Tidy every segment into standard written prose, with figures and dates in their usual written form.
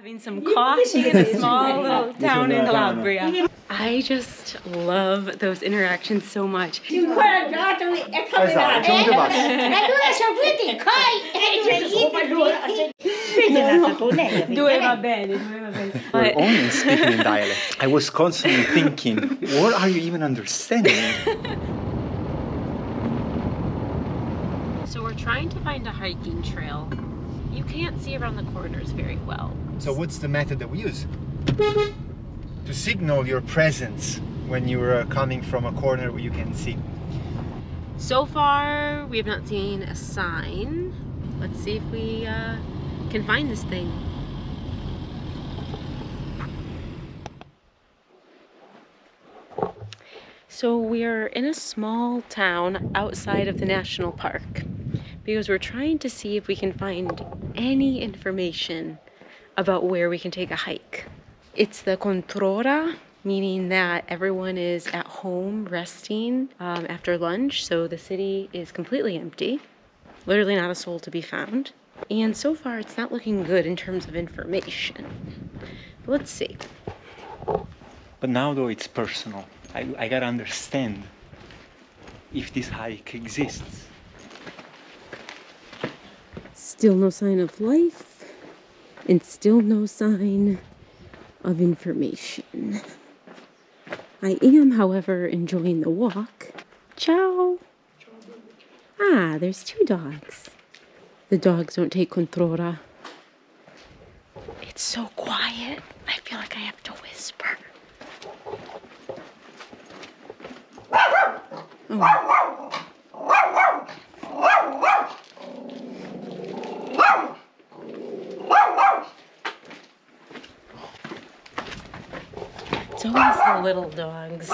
Having some coffee in a small little town in Calabria. I just love those interactions so much. We're only speaking in dialect. I was constantly thinking, what are you even understanding? So we're trying to find a hiking trail. You can't see around the corners very well. So what's the method that we use? To signal your presence when you're coming from a corner where you can see. So far, we have not seen a sign. Let's see if we can find this thing. So we're in a small town outside of the national park, because we're trying to see if we can find any information about where we can take a hike. It's the Controra, meaning that everyone is at home resting after lunch, so the city is completely empty, literally not a soul to be found. And so far it's not looking good in terms of information. But let's see. But now though it's personal. I gotta understand if this hike exists. Still no sign of life, and still no sign of information. I am, however, enjoying the walk. Ciao! Ah, there's two dogs. The dogs don't take Controra. It's so quiet, I feel like I have to whisper. Oh. It's always the little dogs.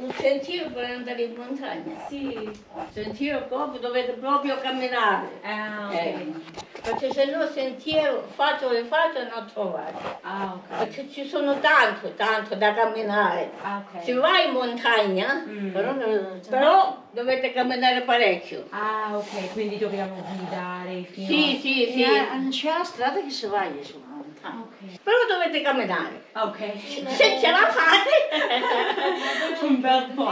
Un sentiero per andare in montagna? Sì. Sentiero proprio, dovete proprio camminare. Ah, okay. Perché se no sentiero fatto e fatto non trovate. Ah, okay. Perché ci sono tanto da camminare. Ah, okay. Si va in montagna, però dovete camminare parecchio. Ah, ok, quindi dobbiamo guidare fino a... Sì. Non c'è la strada che si va su. Okay. Però dovete camminare. Ok. Se ce la fate, un bel po'.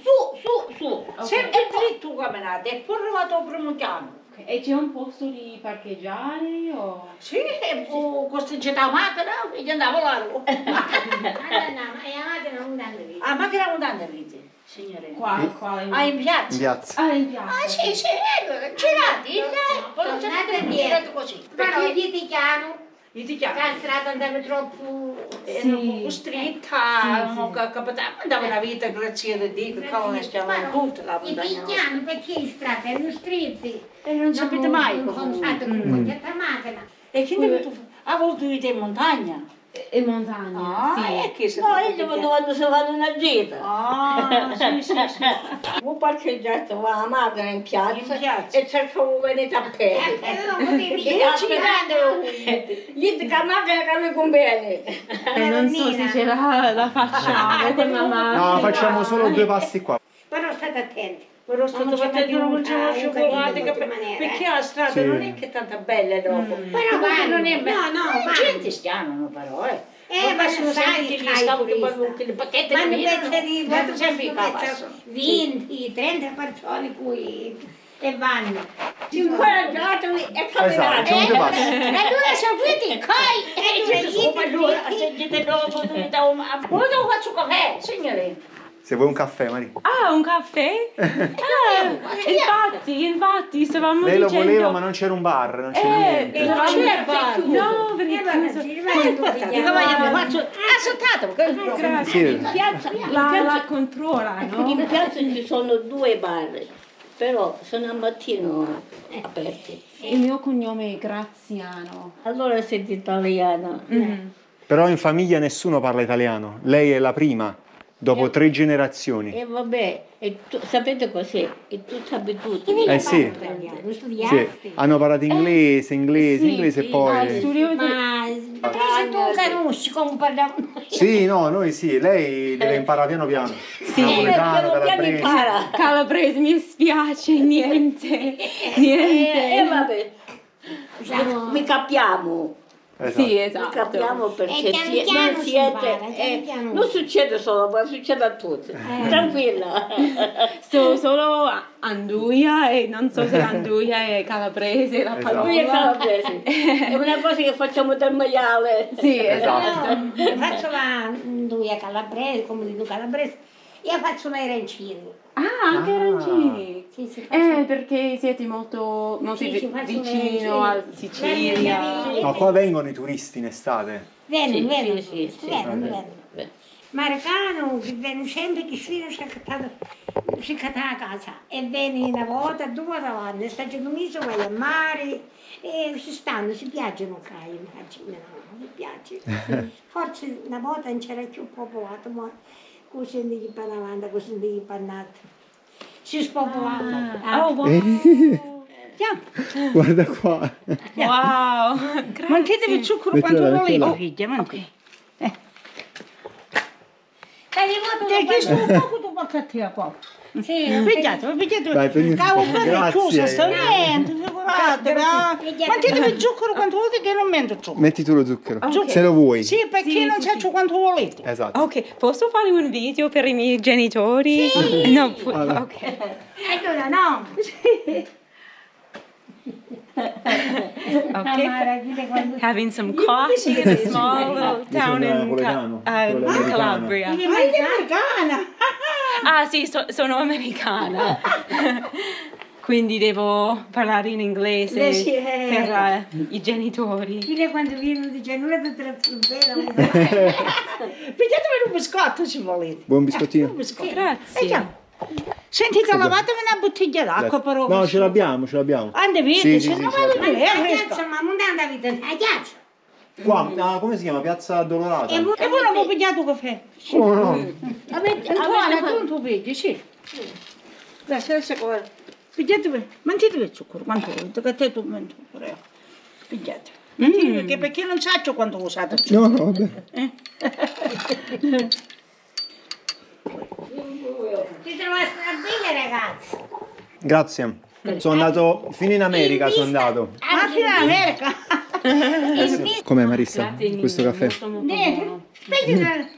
Su. Okay. Sempre dritto camminate e poi arrivate a primo piano. Okay. E c'è un posto di parcheggiare o? Sì, o costeggiate la macchina e andiamo largo. La macchina non andate lì, signore. Qua. Ah, in piazza. In piazza. Ah, sì, allora girate in là. Tornate indietro così. Però io ti chiamo. La strada andava troppo stretta, non capitava, andava la vita, grazie a Dio, che come stiamo in tutta la montagna. Io ti chiamo perché le strade erano strette. E non sapete mai cosa. E che ha voluto vedere in montagna? In montagna, sì. No, io quando si fanno una gita. Sì. Ho parcheggiato la macchina in piazza e cercavo venire a piedi. Gli la macchina che mi conviene. Non so se ce la facciamo con la macchina. No, facciamo solo due passi qua. Però state attenti. Però state facendo un cioccolato perché la strada non è che è tanta bella dopo. Però non è bella. No, gente stiamo, però ma sono sempre gli scavi che le bacchette non vedono sempre passano 20-30 persone qui e vanno 5 giorni e camminate e allora sono tutti coi e gente dopo poi devo faccio caffè, signore. Se vuoi un caffè, Maria. Ah, un caffè? Infatti, stavamo dicendo... Lei lo voleva, ma non c'era un bar, non c'era niente. Non c'era bar. No, veniva chiuso. Ascoltato, grazie. In piazza... La Controra, no? In piazza ci sono 2 bar, però sono al mattino aperti. Il mio cognome è Graziano. Allora siete italiano. Però in famiglia nessuno parla italiano. Lei è la prima. Dopo 3 generazioni. E vabbè, sapete cos'è? E tu sapevi tutto. Sì. Studiaste. Hanno parlato inglese e poi... Ma Perché tu canusci compagna. Sì, no, noi sì, lei deve imparare piano piano. Sì, piano impara. Calabrese, mi spiace, niente. Vabbè, esatto. Mi capiamo. Esatto. Sì, esatto. Mi capiamo perché piano siete, piano. Non succede solo, ma succede a tutti. Tranquilla. Sto solo Anduia e non so se Anduia è Calabrese, la parola. Anduia è Calabrese. È una cosa che facciamo del maiale. Sì, esatto. No, faccio la Anduia Calabrese, come dico Calabrese. Io faccio gli arancini. Ah, anche arancini. Sì, sì, perché siete molto vicino a Sicilia. Ma qua vengono i turisti in estate? Vengono. Marcano, che vengono sempre, che si cattano a casa. E vengono una volta, due volte, sta domenica vai al mare, e si stanno, si piacciono qua, immagino, si piace. Forse una volta non c'era più popolato, ma così di panavanda, così di pannata. Si spopolava. Wow. Guarda qua. Wow. Mangiatevi il zucchero quando volete, figlia, mangiate. Dai, che sto un po' cattiva qua. Sì, pigliatevi. Cavo per chiusa, sto niente, figurate. Mangiatevi il zucchero quando volete che non mento zucchero. Metti tu lo zucchero, se lo vuoi. Sì, perché non c'è quanto volete. Esatto. Ok, posso fare un video per i miei genitori? Sì. No, ok. Allora, no. Okay. Having some coffee in a small little town in Calabria. Ah sì, sono americana. Quindi devo parlare in inglese per i genitori. Figlia, quando vieni di Genova ti trasformerò. Pigliatemi un biscotto se volete. Buon biscottino. Grazie. Sentite, lavatevi una bottiglia d'acqua però. No, ce l'abbiamo. Andavi, ma non andavi a piazza. Qua, come si chiama? Piazza Dolorata. E voi non ho pigliato il caffè? Oh no. Antonio, tu non pigli, sì. Grazie, adesso guarda. Pigliatevi, mangiatevi il zucchero, quanto volete, che te tu mangi pure. Pigliatevi. Mangiatevi, perché non saccio quanto usate il zucchero. No, vabbè. Ti trovaste a bene, ragazzi. Grazie. Sono andato fino in America, Ah, fino in America. Com'è Marissa? Questo caffè? Niente.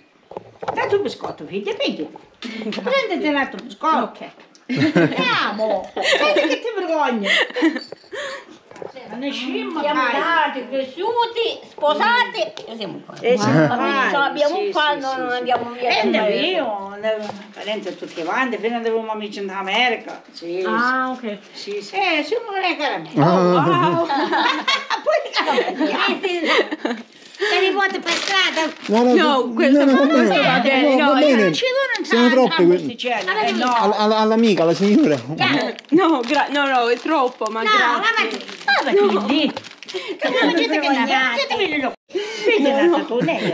Tanto biscotto, figlia, prendete l'altro biscotto. Ok. Andiamo. Vedi che ti vergogna. Ne siamo nati, cresciuti, sposati e siamo qua. Abbiamo un qua, non andiamo via. Andiamo parenti tutti quanti, fino avevamo amici in America. Sì. Ah, ok. Sì, sì. Siamo le caramelle. Wow. Poi caramelle. Te li vuote per strada? No, questo non va bene. No, sono troppe. All'amica, alla signora. No, è troppo, ma grazie. No,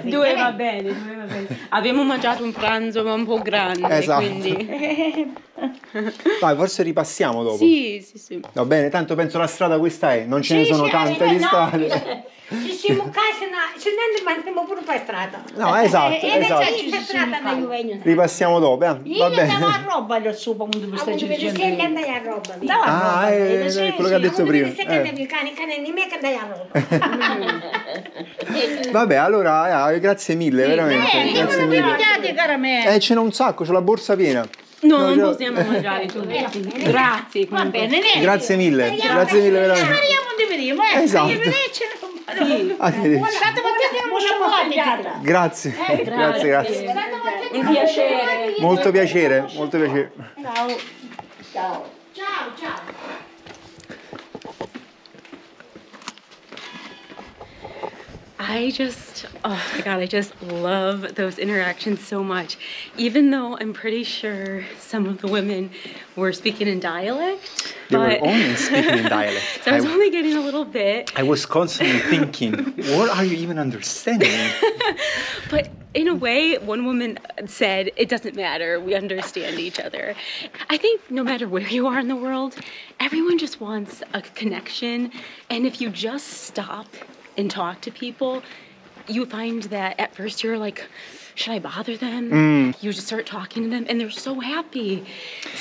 Due va bene. Abbiamo mangiato un pranzo un po' grande, quindi. Dai, forse ripassiamo dopo. Sì. Va bene, tanto penso la strada questa è, non ce ne sono tante di strade. Ci siamo casi, se ne andiamo pure per strada. No, esatto. Ripassiamo dopo, va bene. Io andavo a roba lo supo quando mi stai dicendo. Quello che ha detto prima. Vabbè, allora, grazie mille, veramente. Grazie mille. Ce n'ho un sacco, c'ho la borsa piena. No, non possiamo mangiare tutti. Grazie. Va bene, grazie mille veramente. Esatto. Grazie. Un piacere. Molto piacere. Ciao. Oh my God, I just love those interactions so much. Even though I'm pretty sure some of the women were speaking in dialect. They were only speaking in dialect. So I was only getting a little bit. I was constantly thinking, what are you even understanding? But in a way, one woman said, it doesn't matter, we understand each other. I think no matter where you are in the world, everyone just wants a connection. And if you just stop and talk to people, you find that at first you're like, should I bother them? You just start talking to them and they're so happy.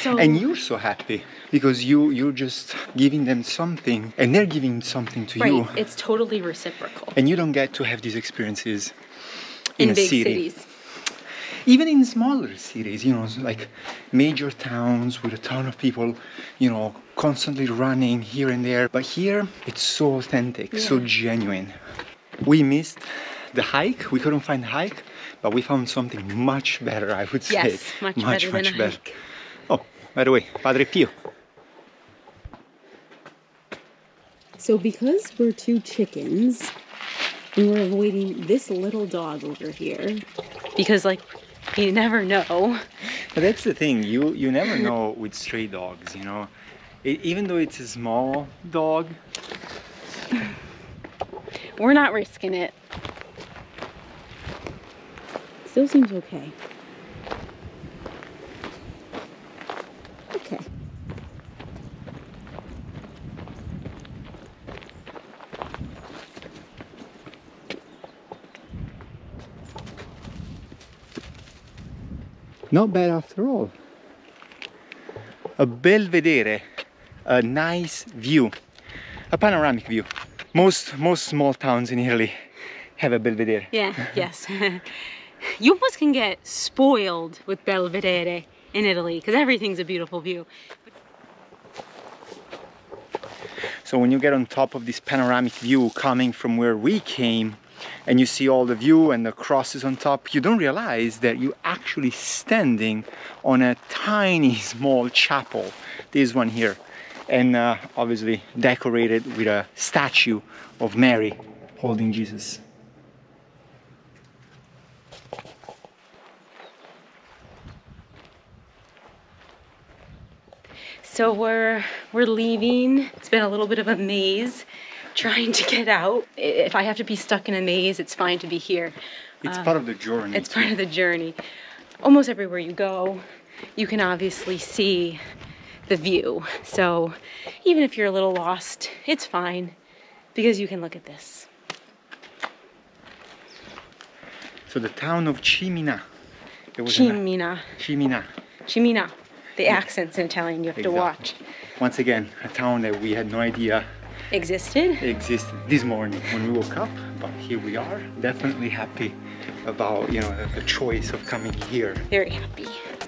And you're so happy because you're just giving them something and they're giving something to you. It's totally reciprocal. And you don't get to have these experiences in a big cities. Even in smaller cities, you know, like major towns with a ton of people, you know, constantly running here and there. But here, it's so authentic, so genuine. We missed the hike. We couldn't find the hike, but we found something much better, I would say. Yes, much better. Hike. Oh, by the way, Padre Pio. So because we're two chickens, and we're avoiding this little dog over here, because like, you never know. But that's the thing, you never know with stray dogs, you know. Even though it's a small dog, we're not risking it. Still seems okay. Okay. Not bad after all. A belvedere, a nice view, a panoramic view. Most small towns in Italy have a belvedere. Yeah, yes. You almost can get spoiled with belvedere in Italy because everything's a beautiful view. So when you get on top of this panoramic view coming from where we came, and you see all the view and the crosses on top, you don't realize that you're actually standing on a tiny small chapel, this one here, and obviously decorated with a statue of Mary holding Jesus. So we're leaving. It's been a little bit of a maze trying to get out. If I have to be stuck in a maze, it's fine to be here. It's part of the journey. It's part of the journey. Almost everywhere you go, you can obviously see the view. So even if you're a little lost, it's fine because you can look at this. So the town of Ciminà. Ciminà. Ciminà. Ciminà. The accents in Italian you have to watch. Once again, a town that we had no idea existed this morning when we woke up, but here we are. Definitely happy about, you know, the choice of coming here. Very happy.